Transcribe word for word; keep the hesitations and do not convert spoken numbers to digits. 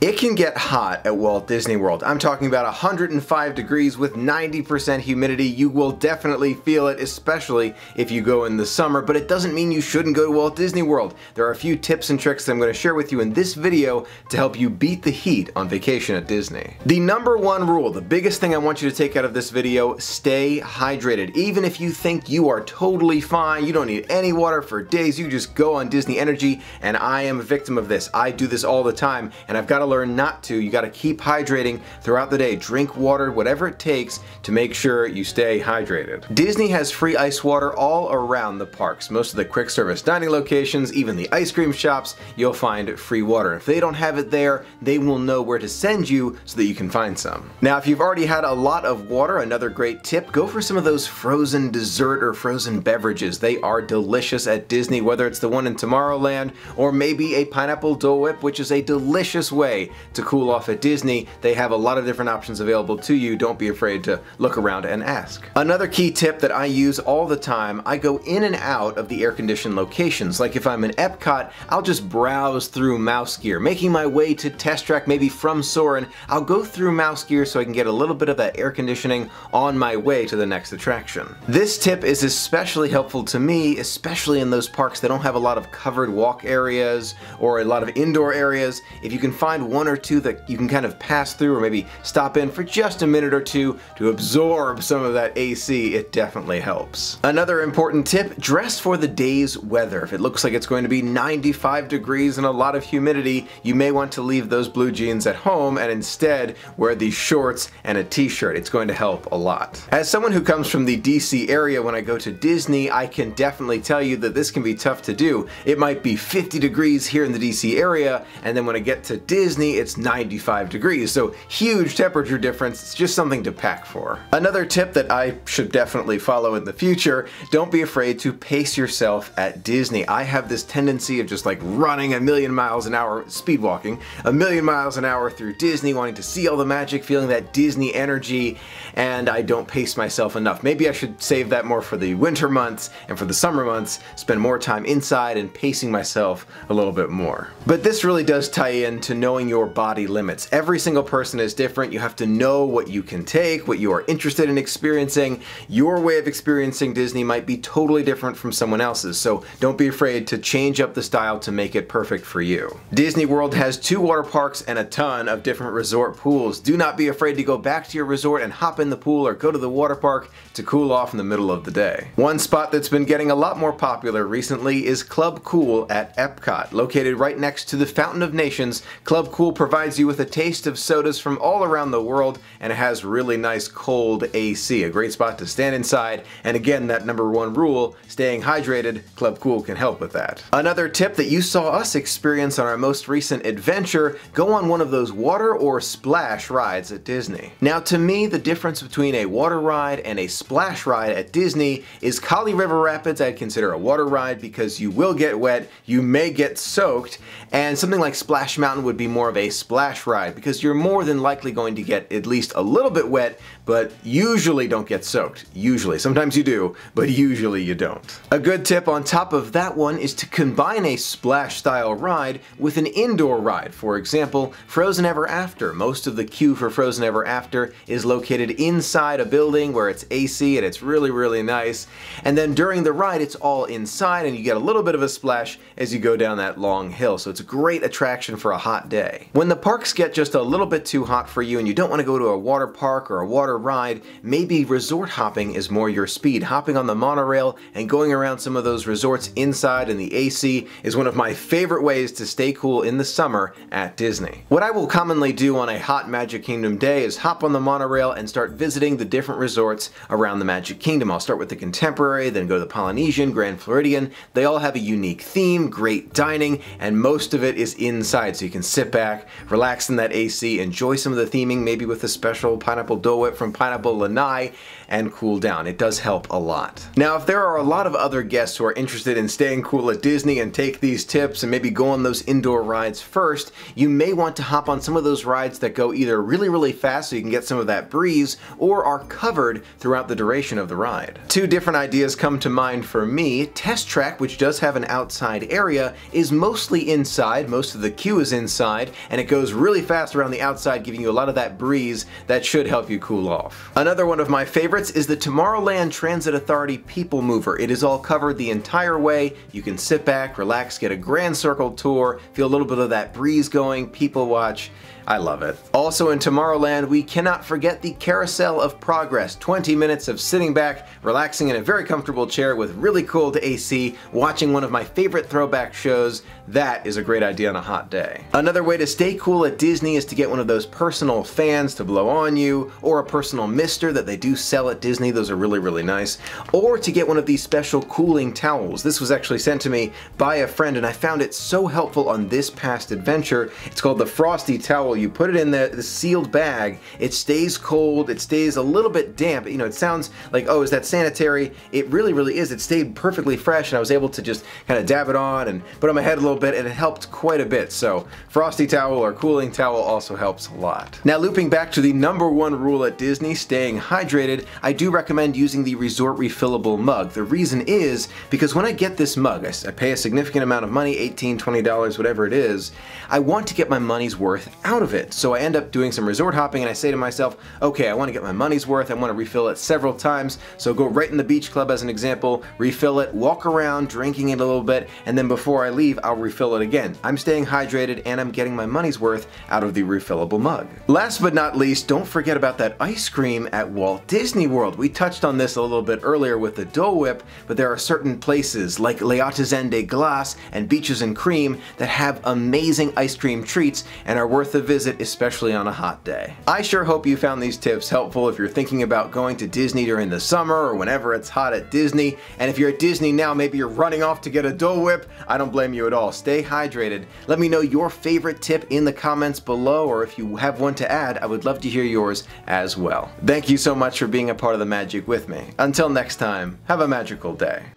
It can get hot at Walt Disney World. I'm talking about one hundred five degrees with ninety percent humidity. You will definitely feel it, especially if you go in the summer, but it doesn't mean you shouldn't go to Walt Disney World. There are a few tips and tricks that I'm going to share with you in this video to help you beat the heat on vacation at Disney. The number one rule, the biggest thing I want you to take out of this video, stay hydrated. Even if you think you are totally fine, you don't need any water for days, you just go on Disney Energy, and I am a victim of this. I do this all the time, and I've got to learn not to. You got to keep hydrating throughout the day. Drink water, whatever it takes to make sure you stay hydrated. Disney has free ice water all around the parks. Most of the quick service dining locations, even the ice cream shops, you'll find free water. If they don't have it there, they will know where to send you so that you can find some. Now, if you've already had a lot of water, another great tip, go for some of those frozen dessert or frozen beverages. They are delicious at Disney, whether it's the one in Tomorrowland or maybe a pineapple Dole Whip, which is a delicious way to cool off at Disney. They have a lot of different options available to you. Don't be afraid to look around and ask. Another key tip that I use all the time, I go in and out of the air-conditioned locations. Like if I'm in Epcot, I'll just browse through Mouse Gear. Making my way to Test Track, maybe from Soarin', I'll go through Mouse Gear so I can get a little bit of that air conditioning on my way to the next attraction. This tip is especially helpful to me, especially in those parks that don't have a lot of covered walk areas or a lot of indoor areas. If you can find one or two that you can kind of pass through or maybe stop in for just a minute or two to absorb some of that A C, it definitely helps. Another important tip, dress for the day's weather. If it looks like it's going to be ninety-five degrees and a lot of humidity, you may want to leave those blue jeans at home and instead wear these shorts and a t-shirt. It's going to help a lot. As someone who comes from the D C area, when I go to Disney, I can definitely tell you that this can be tough to do. It might be fifty degrees here in the D C area, and then when I get to Disney, Disney, it's ninety-five degrees, so huge temperature difference. It's just something to pack for. Another tip that I should definitely follow in the future, don't be afraid to pace yourself at Disney. I have this tendency of just like running a million miles an hour, speed walking, a million miles an hour through Disney, wanting to see all the magic, feeling that Disney energy, and I don't pace myself enough. Maybe I should save that more for the winter months and for the summer months, spend more time inside and pacing myself a little bit more. But this really does tie into knowing your body limits. Every single person is different. You have to know what you can take, what you are interested in experiencing. Your way of experiencing Disney might be totally different from someone else's, so don't be afraid to change up the style to make it perfect for you. Disney World has two water parks and a ton of different resort pools. Do not be afraid to go back to your resort and hop in the pool or go to the water park to cool off in the middle of the day. One spot that's been getting a lot more popular recently is Club Cool at Epcot. Located right next to the Fountain of Nations, Club Cool provides you with a taste of sodas from all around the world, and it has really nice cold A C. A great spot to stand inside, and again, that number one rule, staying hydrated, Club Cool can help with that. Another tip that you saw us experience on our most recent adventure, go on one of those water or splash rides at Disney. Now to me, the difference between a water ride and a splash ride at Disney is Kali River Rapids I'd consider a water ride because you will get wet, you may get soaked, and something like Splash Mountain would be more of a splash ride because you're more than likely going to get at least a little bit wet, but usually don't get soaked. Usually. Sometimes you do, but usually you don't. A good tip on top of that one is to combine a splash style ride with an indoor ride. For example, Frozen Ever After. Most of the queue for Frozen Ever After is located inside a building where it's A C and it's really, really nice. And then during the ride, it's all inside and you get a little bit of a splash as you go down that long hill. So it's a great attraction for a hot day. When the parks get just a little bit too hot for you and you don't want to go to a water park or a water ride, maybe resort hopping is more your speed. Hopping on the monorail and going around some of those resorts inside in the A C is one of my favorite ways to stay cool in the summer at Disney. What I will commonly do on a hot Magic Kingdom day is hop on the monorail and start visiting the different resorts around the Magic Kingdom. I'll start with the Contemporary, then go to the Polynesian, Grand Floridian. They all have a unique theme, great dining, and most of it is inside, so you can sit back, relax in that A C, enjoy some of the theming, maybe with a special pineapple Dole Whip from Pineapple Lanai, and cool down. It does help a lot. Now, if there are a lot of other guests who are interested in staying cool at Disney and take these tips and maybe go on those indoor rides first, you may want to hop on some of those rides that go either really, really fast so you can get some of that breeze, or are covered throughout the duration of the ride. Two different ideas come to mind for me. Test Track, which does have an outside area, is mostly inside. Most of the queue is inside. it, and it goes really fast around the outside, giving you a lot of that breeze that should help you cool off. Another one of my favorites is the Tomorrowland Transit Authority People Mover. It is all covered the entire way. You can sit back, relax, get a grand circle tour, feel a little bit of that breeze going, people watch. I love it. Also in Tomorrowland, we cannot forget the Carousel of Progress. twenty minutes of sitting back, relaxing in a very comfortable chair with really cool A C, watching one of my favorite throwback shows. That is a great idea on a hot day. Another way to stay cool at Disney is to get one of those personal fans to blow on you, or a personal mister that they do sell at Disney. Those are really, really nice. Or to get one of these special cooling towels. This was actually sent to me by a friend, and I found it so helpful on this past adventure. It's called the Frosty Towel. You put it in the, the sealed bag, it stays cold, it stays a little bit damp. You know, it sounds like, oh, is that sanitary? It really, really is. It stayed perfectly fresh, and I was able to just kind of dab it on and put it on my head a little bit, and it helped quite a bit. So Frosty Towel or cooling towel also helps a lot. Now, looping back to the number one rule at Disney, staying hydrated, I do recommend using the resort refillable mug. The reason is because when I get this mug, I, I pay a significant amount of money, eighteen dollars, twenty dollars, whatever it is, I want to get my money's worth out of it. So I end up doing some resort hopping, and I say to myself, okay, I want to get my money's worth, I want to refill it several times, so go right in the beach club as an example, refill it, walk around drinking it a little bit, and then before I leave, I'll refill it again. I'm staying hydrated and I'm getting my money's worth out of the refillable mug. Last but not least, don't forget about that ice cream at Walt Disney World. We touched on this a little bit earlier with the Dole Whip, but there are certain places like L'Artisan des Glaces and Beaches and Cream that have amazing ice cream treats and are worth a visit, especially on a hot day. I sure hope you found these tips helpful if you're thinking about going to Disney during the summer or whenever it's hot at Disney. And if you're at Disney now, maybe you're running off to get a Dole Whip. I don't blame you at all. Stay hydrated. Let me know your favorite tip in the comments below, or if you have one to add, I would love to hear yours as well. Thank you so much for being a part of the magic with me. Until next time, have a magical day.